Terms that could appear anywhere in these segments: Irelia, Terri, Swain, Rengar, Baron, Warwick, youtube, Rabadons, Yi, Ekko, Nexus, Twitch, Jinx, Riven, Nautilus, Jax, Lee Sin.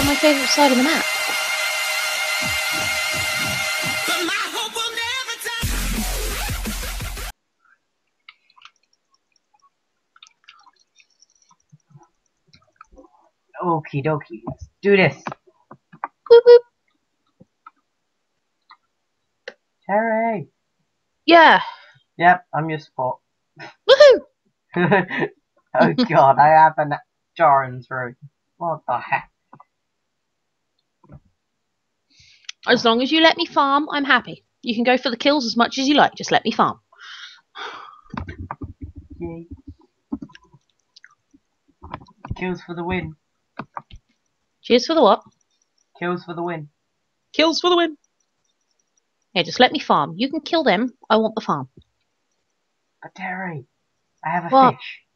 on my favourite side of the map. Okie dokie, let's do this. Boop boop. Terri. Yeah. Yep, I'm your spot. Woohoo! Oh god, I have an Jaren's room. What the heck? As long as you let me farm, I'm happy. You can go for the kills as much as you like. Just let me farm. Yay. Kills for the win. Cheers for the what? Kills for the win. Kills for the win. Yeah, just let me farm. You can kill them. I want the farm. But Terri, I have a fish.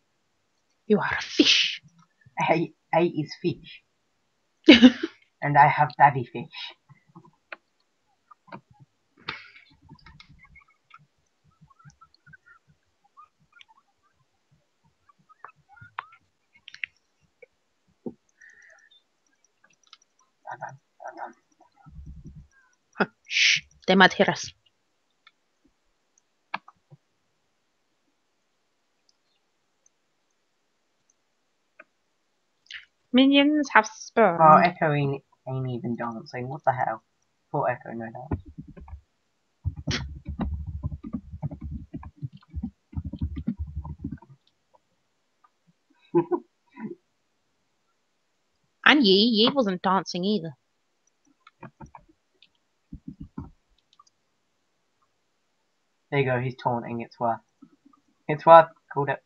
You are a fish. I is fish. And I have daddy fish. Huh. Shh, they might hear us. Minions have spawned. Oh, Ekko ain't even dancing. What the hell? Poor Ekko, no doubt. And Yi wasn't dancing either. There you go, he's taunting, it's worth. It's worth, called it.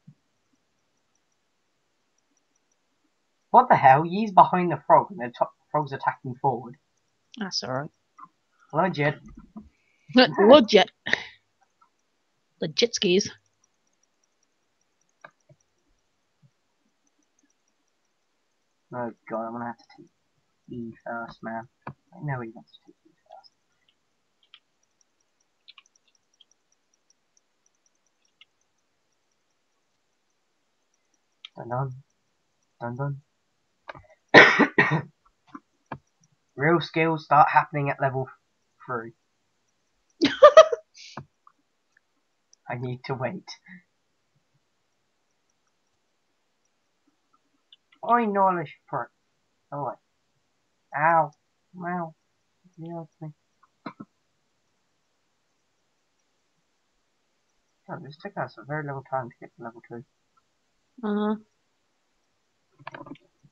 What the hell? Yi's behind the frog and the frog's attacking forward. That's alright. Legit. Legit. Legit skis. Oh god, I'm gonna have to take E first, man. I know he wants to take E first. Dun dun. Dun dun. Real skills start happening at level 3. I need to wait. I knowledge prick. Oh wait. Ow. Wow. Oh, this took us a very long time to get to level 2.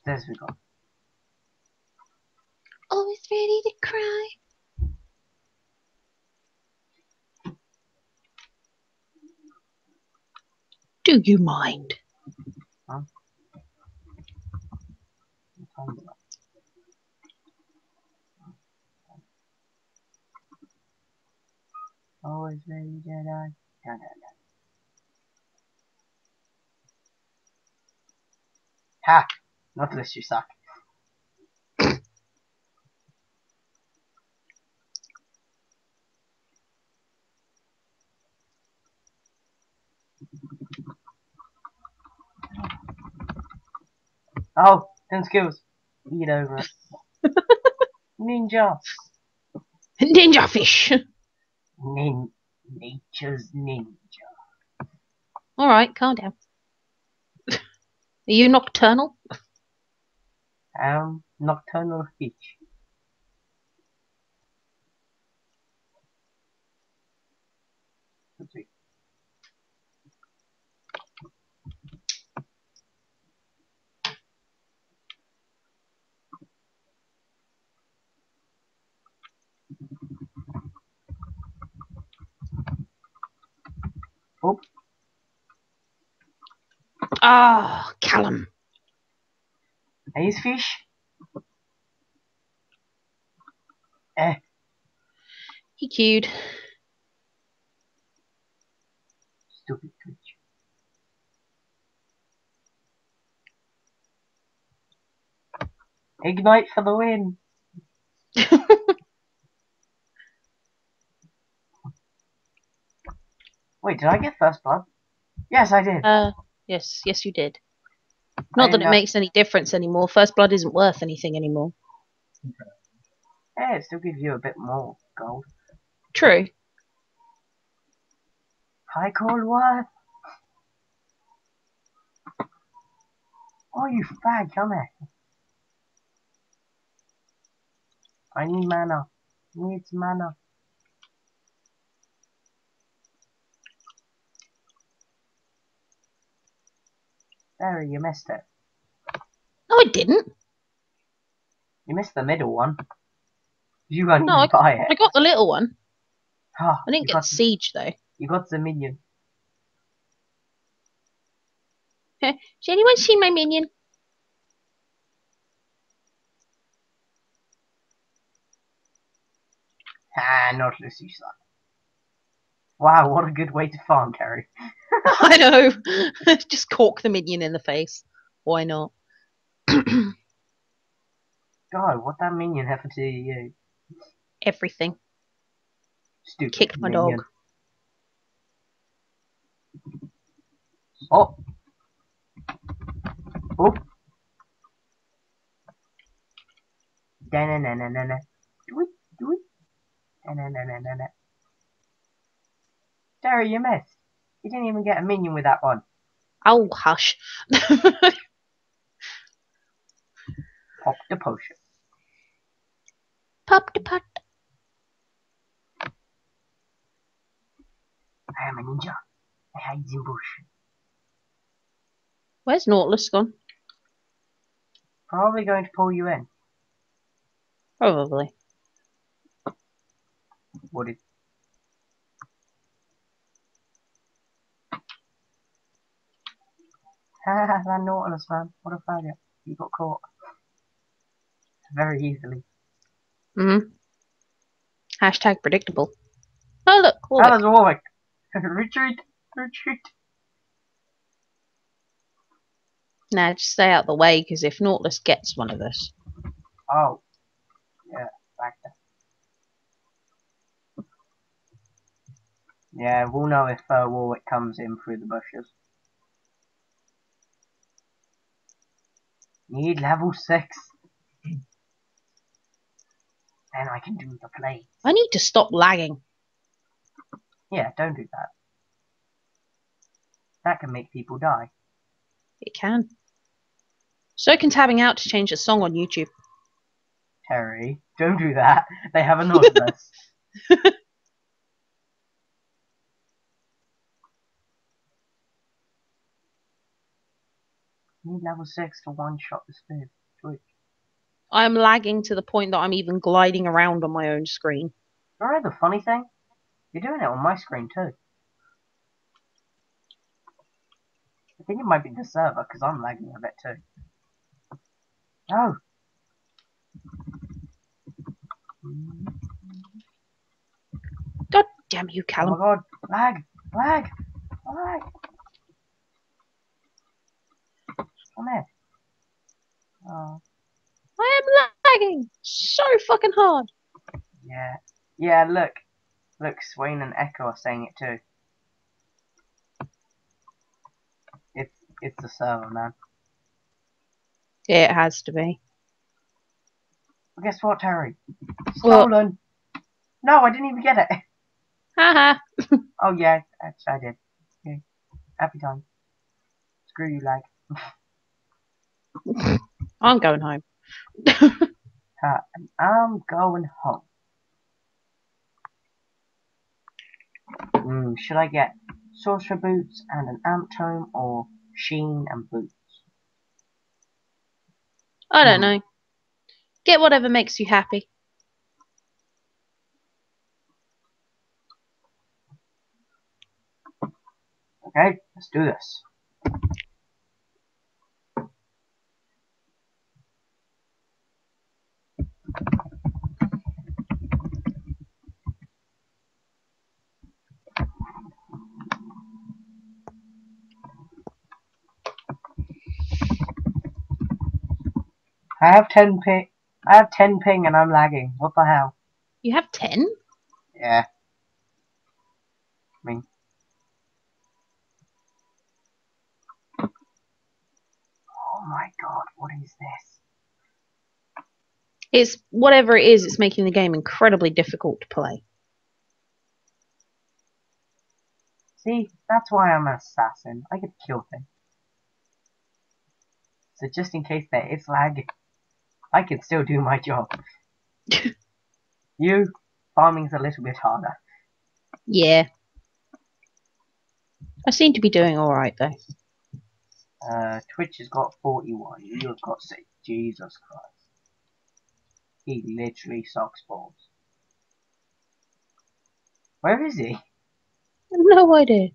There's we go. Always ready to cry. Do you mind? Huh? Always ready, Jedi. Ha! Nautilus, you suck. Oh, 10 skills. Eat over it. Ninja. Ninja fish. Nature's ninja. Alright, calm down. Are you nocturnal? Nocturnal fish. Oh, Callum. These fish? Eh. He queued. Stupid creature. Ignite for the win. Wait, did I get first blood? Yes, I did. Yes, you did. Not that it makes any difference anymore. First blood isn't worth anything anymore. Yeah, it still gives you a bit more gold. True. Hi, Cold Wife. Oh, you fag, come here. I need mana. Needs mana. Terri, you missed it. No, I didn't. You missed the middle one. You won't even buy it. I got the little one. Oh, I didn't get siege though. You got the minion. Has anyone seen my minion? Ah, Nautilus, you suck. Wow, what a good way to farm, Terri. I know. Just cork the minion in the face. Why not? God, what that minion happened to you? Everything. Stupid Kick minion. My dog. Oh. Oh. Da-na-na-na-na-na. Do it. Da-na-na-na-na-na. Terri, you missed. You didn't even get a minion with that one. Oh, hush. Pop the potion. Pop the pot. I am a ninja. I hide in bush. Where's Nautilus gone? Probably going to pull you in. Probably. Would it? Ha, that Nautilus, man. What a failure. You got caught. Very easily. Mm-hmm. Hashtag predictable. Oh, look. Warwick. That is Warwick. Retreat. Now, just stay out of the way, because if Nautilus gets one of us. Oh. Yeah, back there. Yeah, we'll know if Warwick comes in through the bushes. Need level 6. Then I can do the play. I need to stop lagging. Yeah, don't do that. That can make people die. It can. So can tabbing out to change the song on YouTube. Terri, don't do that. They have a Nautilus. Need level 6 to one-shot the spear. Twitch. I'm lagging to the point that I'm even gliding around on my own screen. You know the funny thing? You're doing it on my screen too. I think it might be the server, because I'm lagging a bit too. No! God damn you, Callum. Oh my god, lag! Come here. Oh. I am lagging so fucking hard. Yeah. Yeah, look. Look, Swain and Ekko are saying it too. It's the server, man. Yeah, it has to be. Well, guess what, Terri? Stolen! What? No, I didn't even get it! Haha! Oh yeah, actually I did. Okay. Happy time. Screw you, lag. I'm going home. I'm going home. Should I get sorcerer boots and an amp tome, or sheen and boots? I don't know. Get whatever makes you happy. Okay, let's do this. I have 10 ping. I have 10 ping and I'm lagging. What the hell? You have 10? Yeah. I mean. Oh my god, what is this? It's whatever it is, it's making the game incredibly difficult to play. See, that's why I'm an assassin. I could kill things. So just in case there is lag, I can still do my job. You, farming's a little bit harder. Yeah. I seem to be doing alright though. Twitch has got 41, you've got 6. Jesus Christ. He literally socks balls. Where is he? No idea.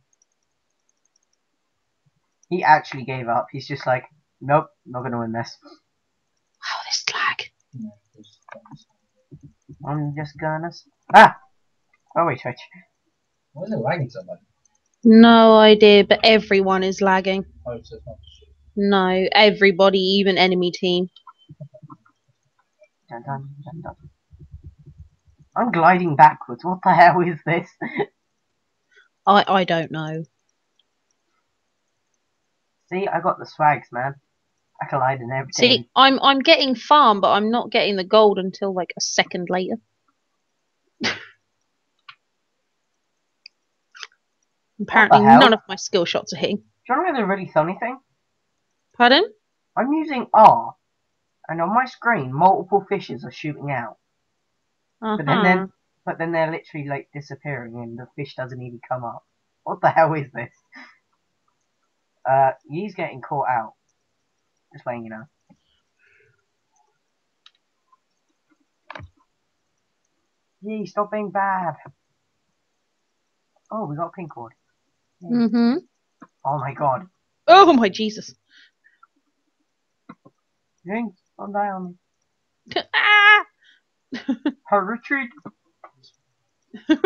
He actually gave up. He's just like, nope, not gonna win this. Oh, this lag. I'm just gonna. Ah! Oh, wait, Twitch. Why is it lagging so much? No idea, but everyone is lagging. Oh, so it's not shit. No, everybody, even enemy team. Dun, dun, dun, dun. I'm gliding backwards. What the hell is this? I don't know. See, I got the swags, man. I collide in everything. See, I'm getting farm, but I'm not getting the gold until like a second later. Apparently, none of my skill shots are hitting. Do you want to know the really funny thing? Pardon? I'm using R. And on my screen, multiple fishes are shooting out. But then they're literally like disappearing, and the fish doesn't even come up. What the hell is this? He's getting caught out. Just letting you know. Yee, stop being bad. Oh, we got a pink cord. Mm-hmm. Oh my god. Oh my Jesus. Jinx, don't die on me. Ah! Her retreat. I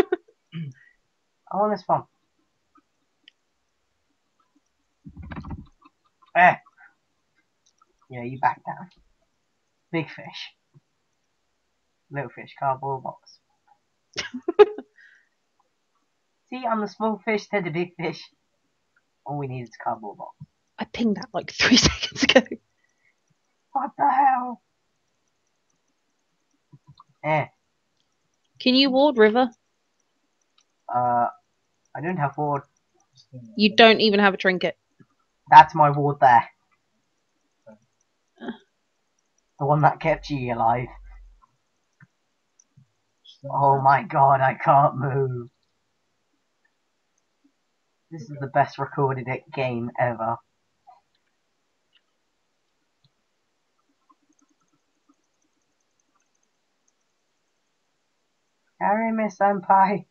want this one. Eh. Yeah, you back down. Big fish. Little fish, cardboard box. See, I'm the small fish to the big fish. All we need is a cardboard box. I pinged that like 3 seconds ago. What the hell? Eh. Can you ward, River? I don't have ward. You don't even have a trinket. That's my ward there. The one that kept you alive. Oh my god, I can't move. This is the best recorded game ever. Carry me, senpai.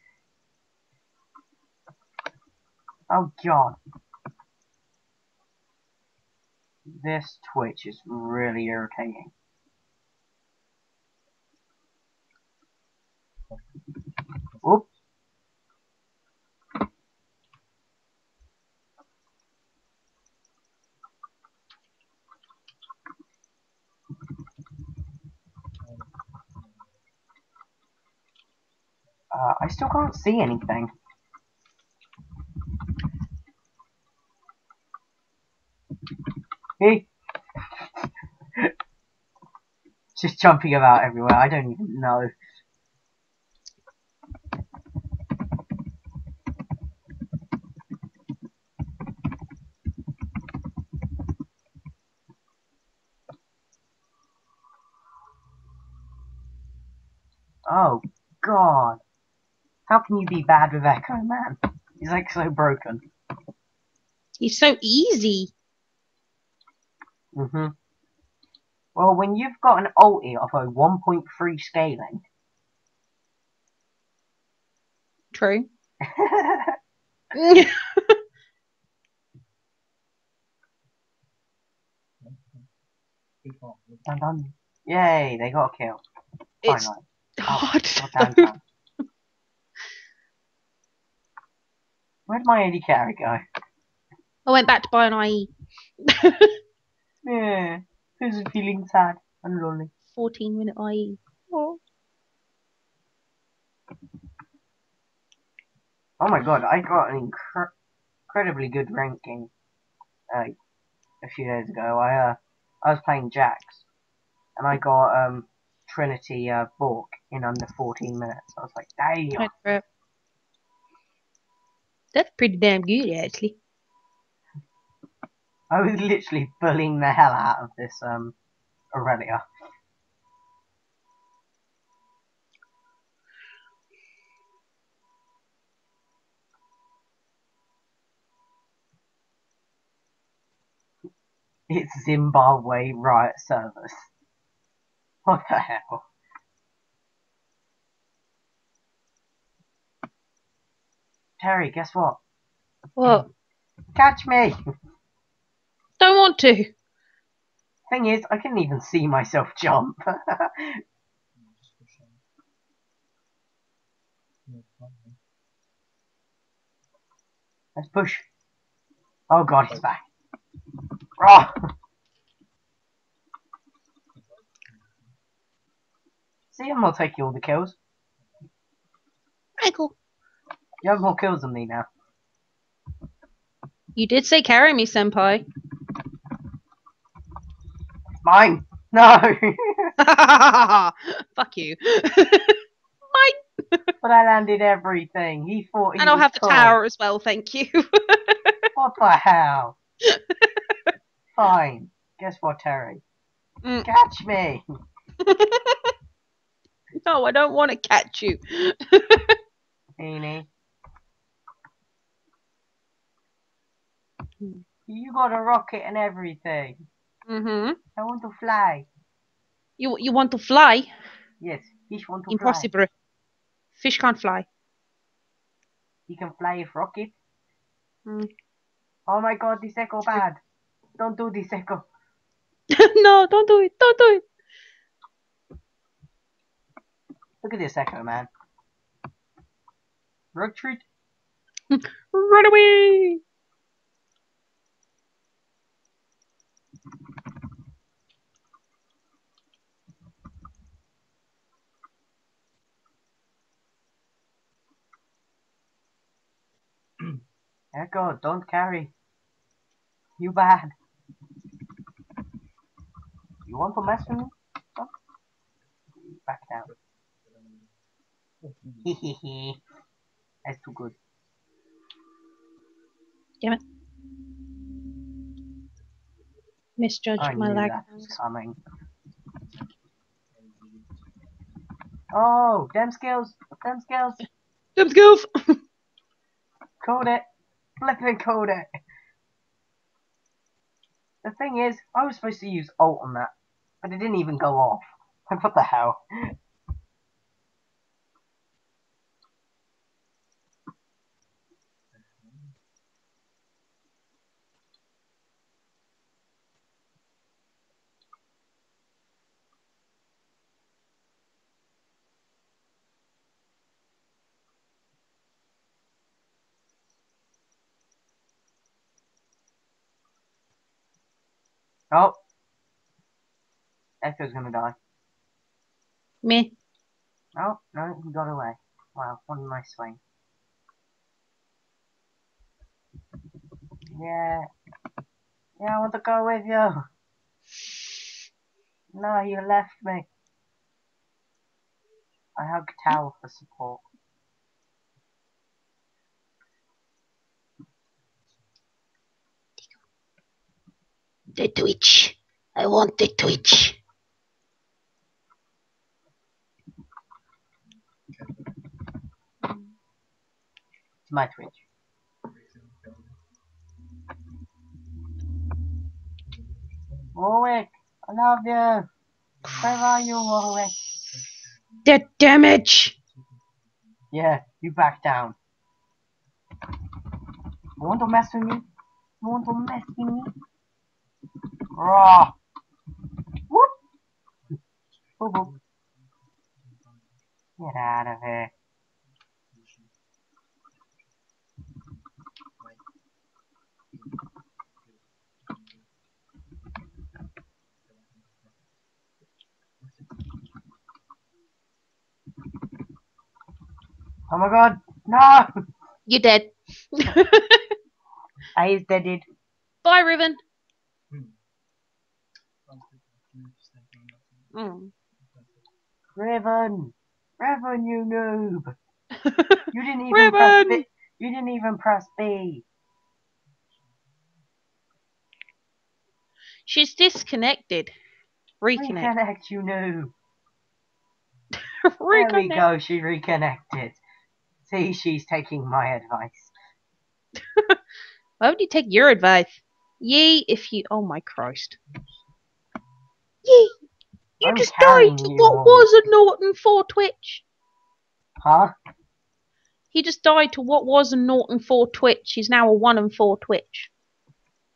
Oh god. This Twitch is really irritating. Oops. I still can't see anything. Hey! Just jumping about everywhere, I don't even know. Oh, God. How can you be bad with Ekko, man? He's like so broken. He's so easy. Mm-hmm. Well, when you've got an ulti of a 1.3 scaling. True. Dun dun. Yay, they got a kill. It's fine, right? Hard. Oh, down, down. Where'd my AD carry go? I went back to buy an IE. Yeah, who's feeling sad and lonely? 14-minute IE. Oh. Oh my god, I got an incredibly good ranking a few days ago. I was playing Jax, and I got Trinity Bork in under 14 minutes. I was like, damn. That's pretty damn good, actually. I was literally bullying the hell out of this Irelia. It's Zimbabwe Riot Service. What the hell? Terry, guess what? What? Catch me! Don't want to! Thing is, I couldn't even see myself jump. Let's push. Oh god, he's back. Oh. See, I'm not taking all the kills. Michael. You have more kills than me now. You did say carry me, senpai. Mine! No! Fuck you. Mine! But I landed everything. He thought he And I'll have the tower as well, thank you. What the hell? Fine. Guess what, Terry? Mm. Catch me! No, I don't want to catch you. Beanie. You got a rocket and everything. Mm-hmm. I want to fly. You want to fly? Yes, fish want to Impossible. Fly. Impossible. Fish can't fly. He can fly with rocket. Mm. Oh my god, this Ekko bad. Don't do this, Ekko. No, don't do it. Don't do it. Look at this Ekko, man. Retreat. Run away. Ekko, don't carry. You bad. You want to mess with me? No? Back down. Hehehe. That's too good. Damn it. Misjudged my lag. Coming. Oh, damn skills! Damn skills! Damn skills! Called it! Flippin' called it! The thing is, I was supposed to use ult on that, but it didn't even go off. What the hell? Oh, Ekko's gonna die. Me. Oh, no, he got away. Wow, what a nice swing. Yeah. Yeah, I want to go with you. No, you left me. I hugged Tower for support. The Twitch. I want the Twitch. It's my Twitch. Warwick, I love you. Where are you, Warwick? The damage. Yeah, you back down. You want to mess with me? You want to mess with me? Raw. Whoop. Boop, boop. Get out of here. Oh my god, no! You're dead. I is deaded. Bye, Riven. Mm. Riven! Riven, you noob! You didn't even press B. You didn't even press B. She's disconnected. Reconnect. Reconnect, you noob. Reconnect. There we go, she reconnected. See, she's taking my advice. Why would you take your advice? Yi, if you... Oh my Christ. Yi, you just died! What was a Norton 4 Twitch? Huh? He just died to what was a Norton 4 Twitch. He's now a 1-4 Twitch.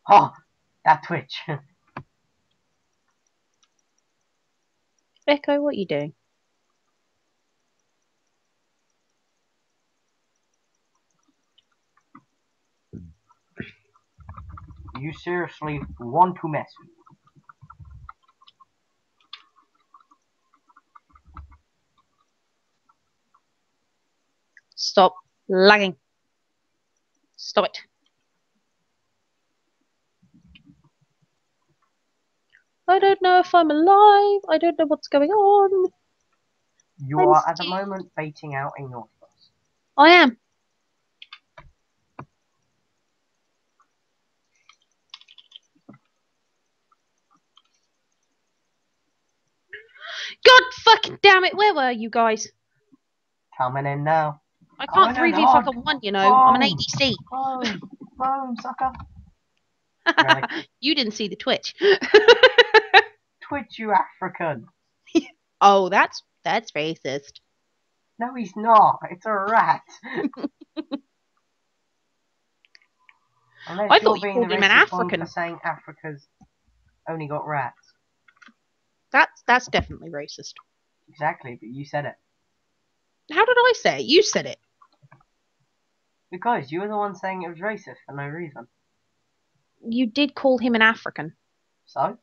Oh, that Twitch. Ekko, what are you doing? You seriously want to mess with me? Stop lagging. Stop it. I don't know if I'm alive. I don't know what's going on. You are at the moment baiting out a Nautilus. I am. God fucking damn it, where were you guys? Coming in now. I can't 3v fucking one, you know. Boom. I'm an ADC. Boom, boom, sucker. You didn't see the Twitch. Twitch, you African. Oh, that's racist. No, he's not. It's a rat. I thought you called him an African. Saying Africa's only got rats. That's definitely racist. Exactly, but you said it. How did I say it? You said it. Because you were the one saying it was racist for no reason. You did call him an African. So?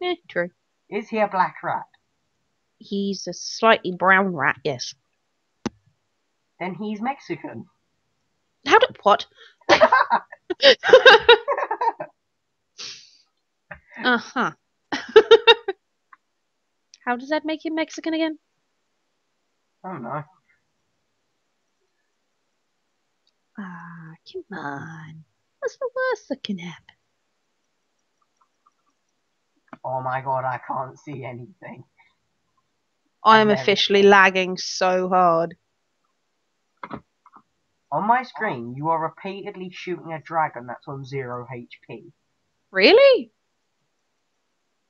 Eh, true. Is he a black rat? He's a slightly brown rat, yes. Then he's Mexican. How did... What? Uh-huh. How does that make him Mexican again? I don't know. Ah, come on. What's the worst that can happen? Oh my god, I can't see anything. I'm officially lagging so hard. On my screen, you are repeatedly shooting a dragon that's on 0 HP. Really?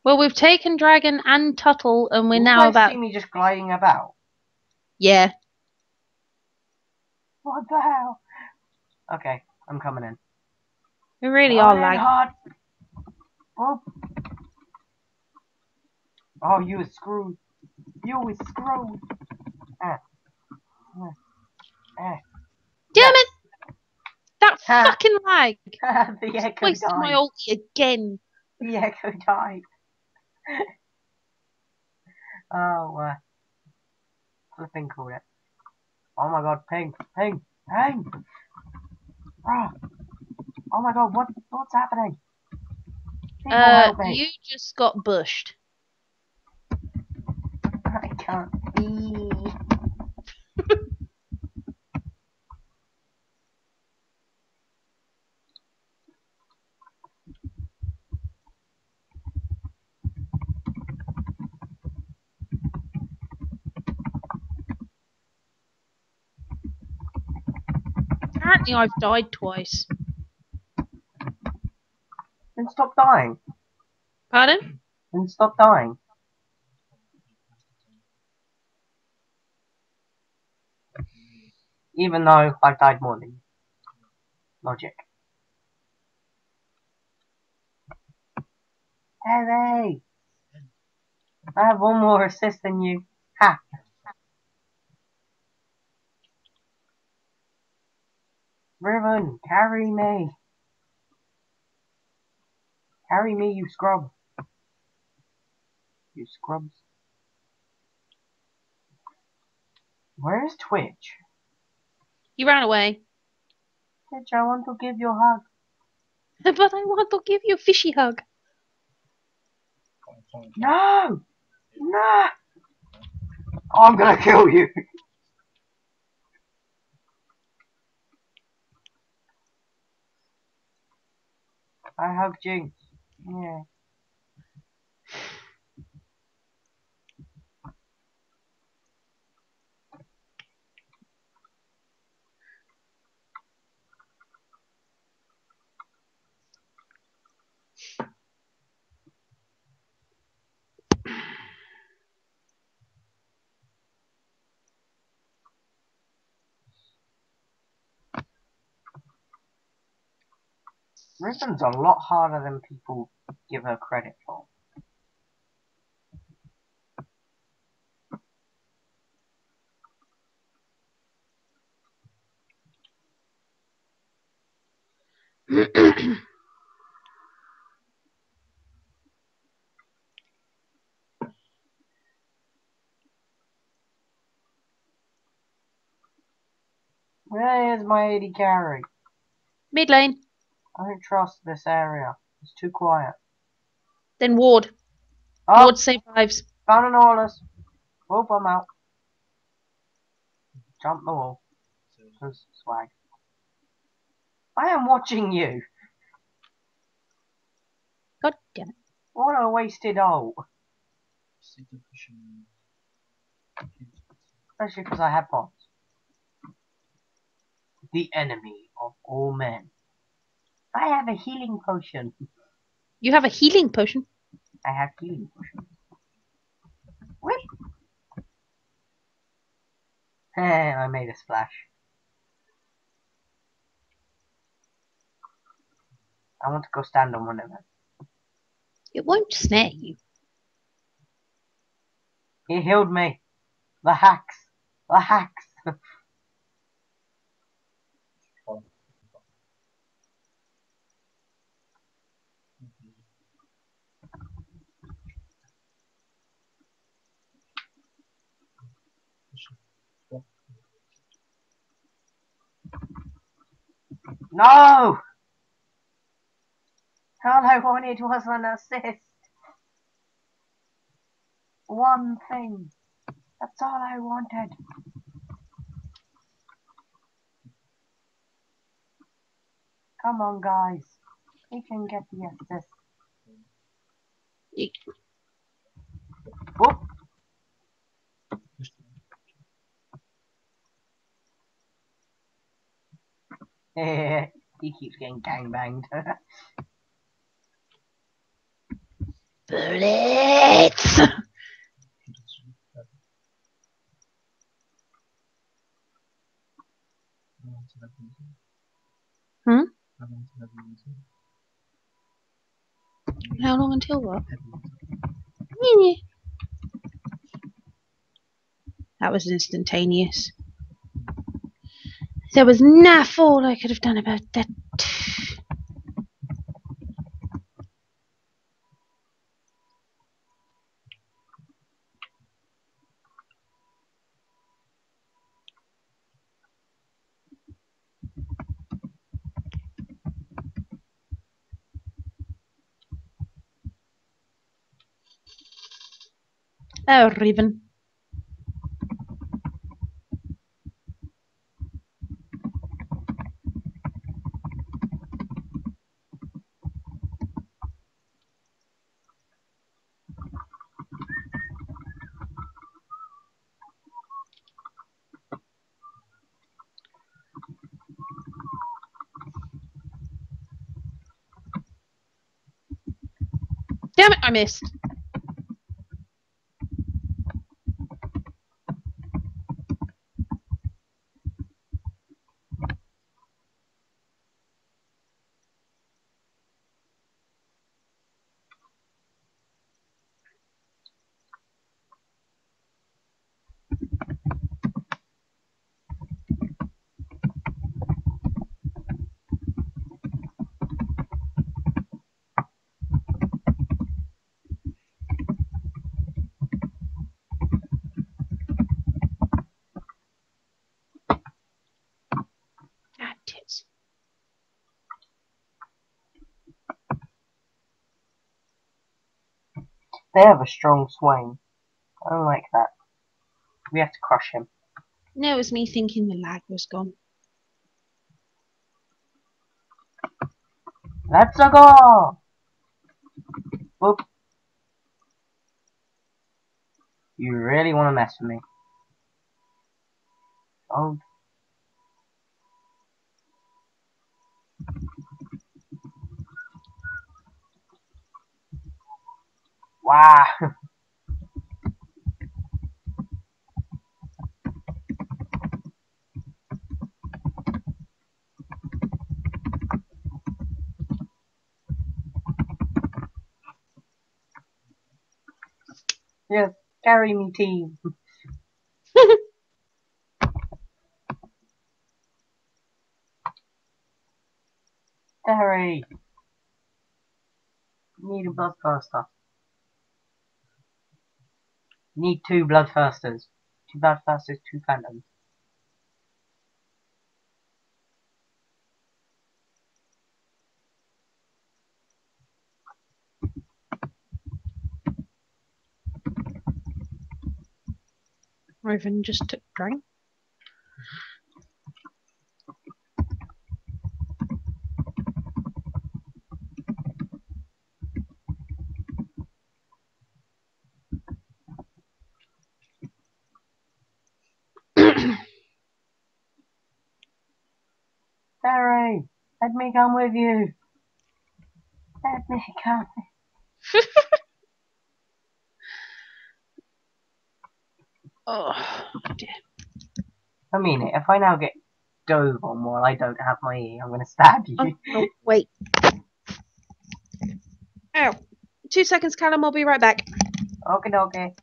Well, we've taken dragon and Tuttle, and we're now about... You see me just gliding about? Yeah. What the hell? Okay, I'm coming in. We really are lagging. Oh. Oh, you were screwed. You were screwed. Damn it! That fucking lag. The Ekko wasted died. My ulti again. The Ekko died. Oh, flipping called it. Oh my god, ping, ping, ping! Oh, oh my god, what's happening? People you just got bushed. I can't be. Apparently I've died twice. Then stop dying. Pardon? Then stop dying. Even though I've died more than you. Logic. Terri! I have one more assist than you. Ha! Riven, carry me. Carry me, you scrub. You scrubs. Where's Twitch? You ran away. Twitch, I want to give you a hug. But I want to give you a fishy hug. No! Nah! I'm gonna kill you! I have Jinx. Yeah. Riven's a lot harder than people give her credit for. Where's my AD carry? Mid lane. I don't trust this area. It's too quiet. Then ward. Oh. Ward save lives. Found an Nautilus. Oh, I'm out. Jump the wall. Swag. I am watching you. God damn it. What a wasted ult. Especially because I have bombs. The enemy of all men. I have a healing potion. You have a healing potion? I have healing potion. Wait. I made a splash. I want to go stand on one of them. It won't snare you. He healed me. The hacks. The hacks. No! All I wanted was an assist. One thing. That's all I wanted. Come on, guys. We can get the assist. Eek. Oh! He keeps getting gangbanged. Bullets! Hmm? How long until what? That was instantaneous. There was naff all I could have done about that. Oh, Riven. Damn it, I missed. They have a strong Swain. I don't like that. We have to crush him. No, it was me thinking the lag was gone. Let's go! Whoop. You really want to mess with me. Oh. Wow. Yes, carry me, team. Terri, need a bloodthirster. Need two bloodthirsters. Two bloodthirsters, two phantoms. Riven just took a drink. Terri, let me come with you. Let me come. Oh dear. I mean it, if I now get dove on while I don't have my E, I'm gonna stab you. Oh, wait. Ow. 2 seconds, Callum, I'll be right back. Okay, okay.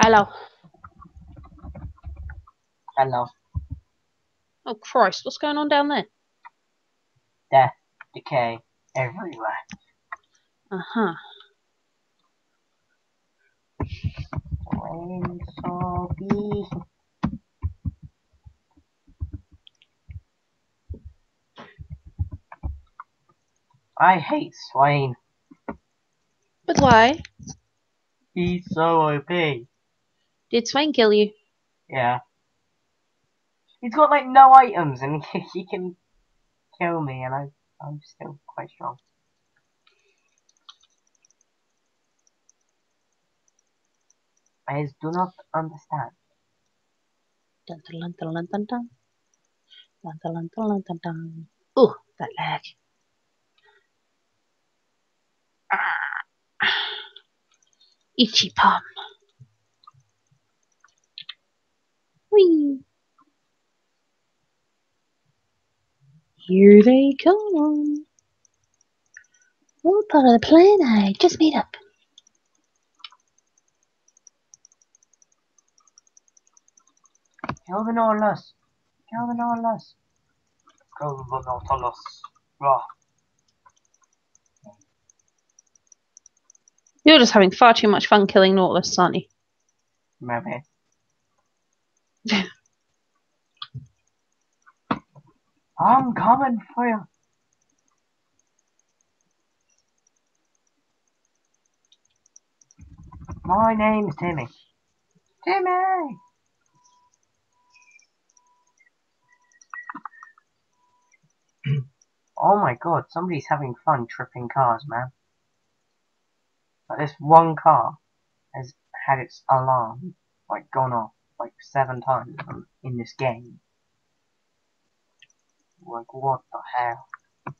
Hello. Hello. Oh Christ, what's going on down there? Death, decay, everywhere. Uh-huh. I hate Swain. But why? He's so OP. Did Swain kill you? Yeah. He's got like no items and he can kill me and I'm still quite strong. I just do not understand. Ooh, that lag. Ah. Itchy palm. Whee. Here they come. What part of the plan I just made up? Kill the Nautilus. Kill the Nautilus. Kill the Nautilus. Rah. You're just having far too much fun killing Nautilus, aren't you? Maybe. I'm coming for you. My name's Timmy. Timmy! Oh my god, somebody's having fun tripping cars, man. But this one car has had its alarm, like, gone off. Like 7 times in this game. Like what the hell?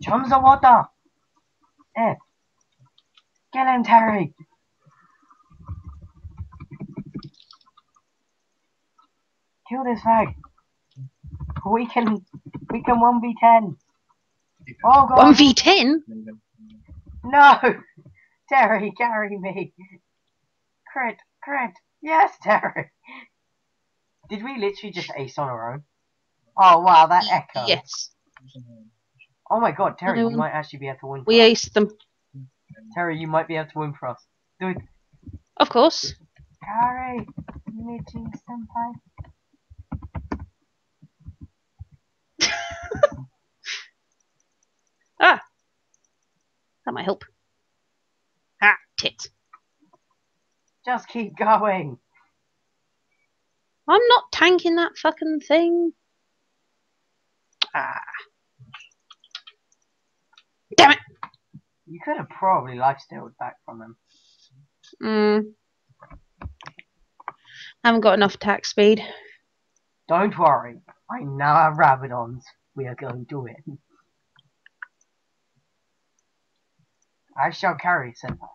Chums the water. Eh. Get him, Terri. Kill this hag. We can 1v10. Oh god. 1v10? No! Terry, carry me. Crit, crit. Yes, Terry. Did we literally just ace on our own? Oh wow, that Ekko. Yes. Oh my god, Terry, you might actually be able to win. We aced them. Terry, you might be able to win for us. Do it. Of course. Terry, you need Jinx senpai. Ah, that might help. Ah, tit. Just keep going. I'm not tanking that fucking thing. Ah. Damn it! You could have probably lifestealed back from him. Haven't got enough attack speed. Don't worry. I know our Rabadons. We are going to win. I shall carry, senpai.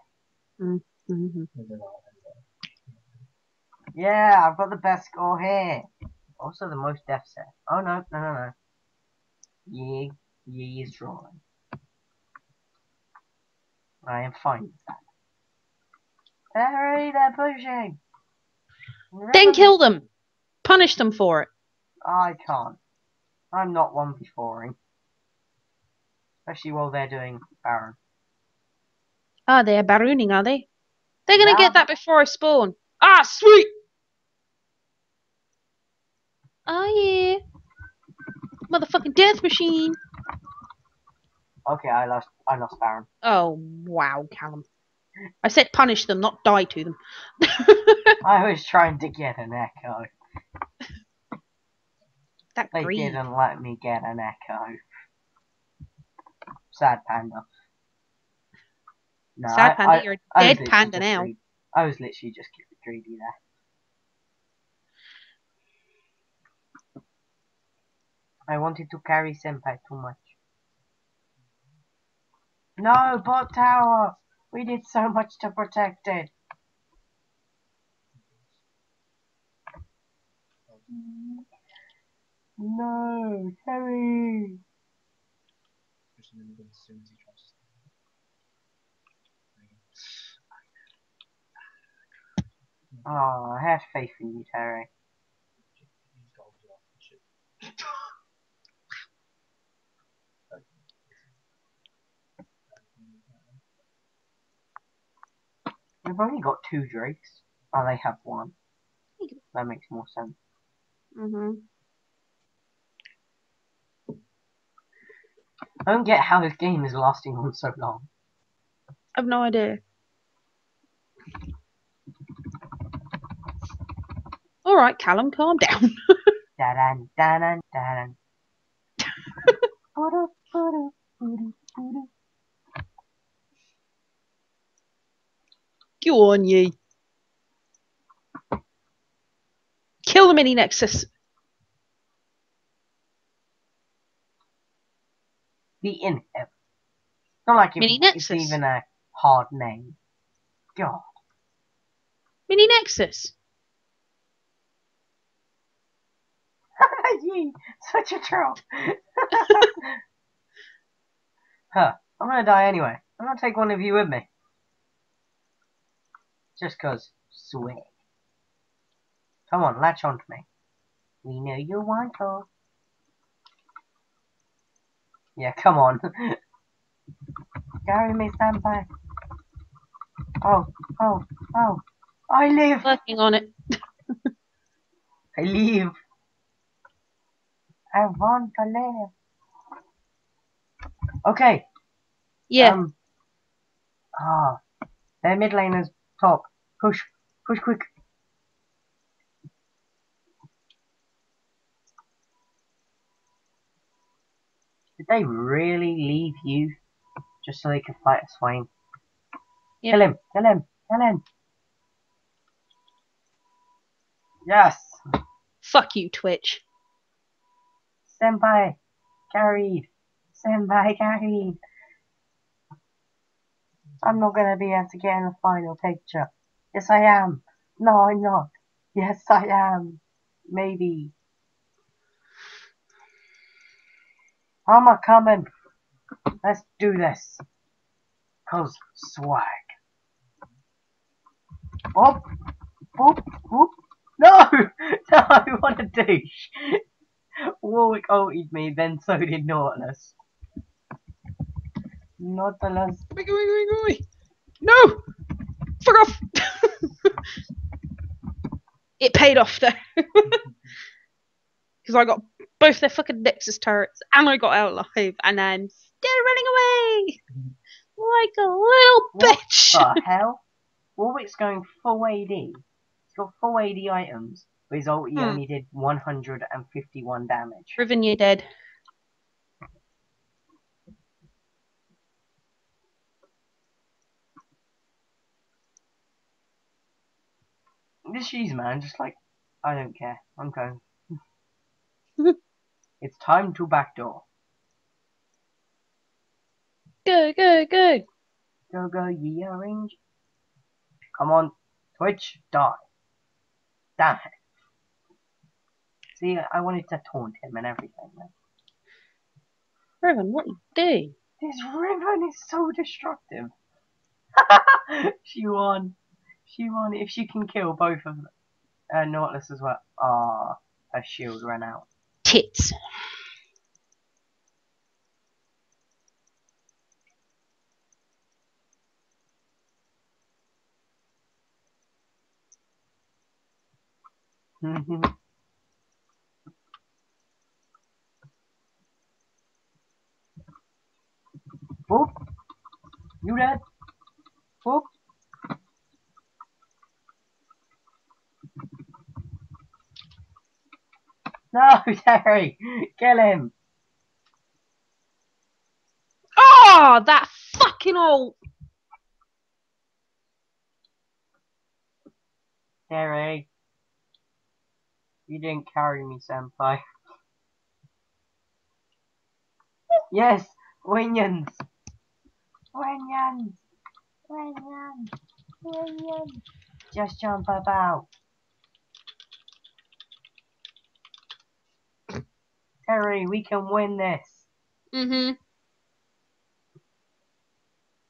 Yeah, I've got the best score here. Also the most death set. Oh no, no, no, no. Yi is drawing. I am fine with that. Terry, they're pushing. Then kill them. Punish them for it. I can't. I'm not 1v4ing. Especially while they're doing Baron. Ah, they're Baroning, are they? They're gonna get that before I spawn. Ah, sweet! Oh, yeah. Motherfucking death machine. Okay, I lost Baron. Oh, wow, Callum. I said punish them, not die to them. I was trying to get an Ekko. They didn't let me get an Ekko. Sad panda. No, sad panda, you're a dead panda now. I was literally just greedy there. I wanted to carry senpai too much. No, bot tower! We did so much to protect it. No, Terry! Oh, I have faith in you, Terry. We've only got 2 drakes. Oh, they have 1. That makes more sense. I don't get how this game is lasting on so long. I've no idea. Alright, Callum, calm down. Da-dan, da-dan, da-dan. Go on, Yi. Kill the mini Nexus. The Inhib. Not like mini Nexus. It's even a hard name. God. Mini Nexus. Yi, such a troll. Huh. I'm gonna die anyway. I'm gonna take one of you with me. Just cause, Swain. Come on, latch on to me. We know you want to. Yeah, come on. Carry me, senpai. Oh, oh, oh. I live! Working on it. I live. I want to live. Okay. Yeah. Their mid laners top. Push quick. Did they really leave you just so they could fight a Swain? Yep. Kill him. Yes. Fuck you, Twitch. Senpai, carried. I'm not gonna be able to get in the final picture. Yes, I am. No, I'm not. Yes, I am. maybe. I'm a coming. Let's do this. Cause swag. Oh, boop, boop. No! No, I want a douche. Warwick ulted me, then so did Nautilus. Nautilus. No! Fuck off! It paid off though. Because I got both their fucking Nexus turrets and I got out alive and then they're running away! Like a little bitch! What the hell? Warwick's going full AD. He's got full AD items, but his ulti only did 151 damage. Riven, you're dead. This Yi's man, just like, I don't care, I'm going. It's time to backdoor. Go, go, go! Go, go, Yi orange. Come on, Twitch, die. Damn it. See, I wanted to taunt him and everything. Man. Riven, what you do? This Riven is so destructive. She won. She won. If she can kill both of them. Nautilus as well. Ah, her shield ran out. Tits. Boop. You dead. Boop. No, Terri! Kill him! Oh, that fucking ult! Terri. You didn't carry me, senpai. Yes! Winions! Winions! Winions! Winions! Just jump about. Terri, we can win this. Mm-hmm.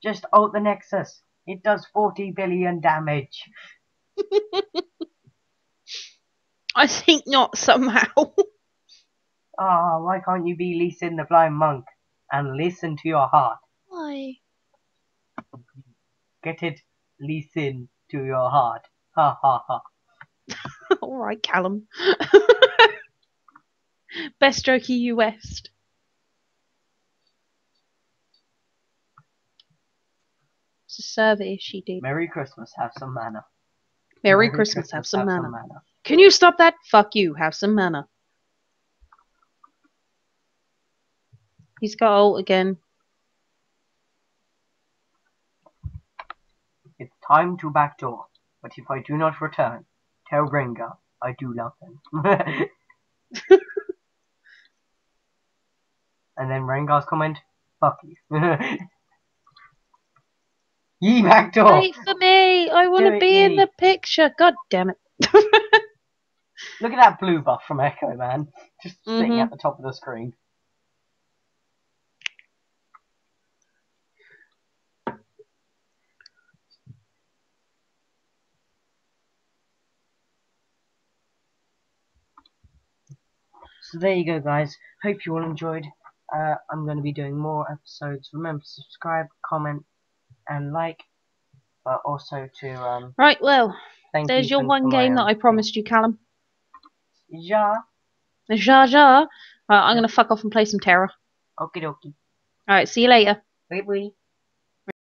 Just ult the Nexus. It does 40 billion damage. I think not somehow. Ah, oh, why can't you be Lee Sin the blind monk and listen to your heart? Why? Get it, Lee Sin, to your heart. Ha ha ha. All right, Callum. Best joke EU West. It's a survey she did. Merry Christmas, have some manna. Merry Christmas, have some manna. Can you stop that? Fuck you, have some manna. He's got ult again. It's time to backdoor, but if I do not return, tell Rengar I do love him. And then Rengar's comment, fuck you. Yi backdoor! Wait for me! I want to be in the picture! God damn it. Look at that blue buff from Ekko, man. Just sitting at the top of the screen. So there you go, guys. Hope you all enjoyed. I'm going to be doing more episodes. Remember to subscribe, comment, and like, but also to... Right, well, there's your one game that I promised you, Callum. Ja. Ja, ja. I'm going to fuck off and play some Terra. Okie dokie. Alright, see you later. Bye-bye.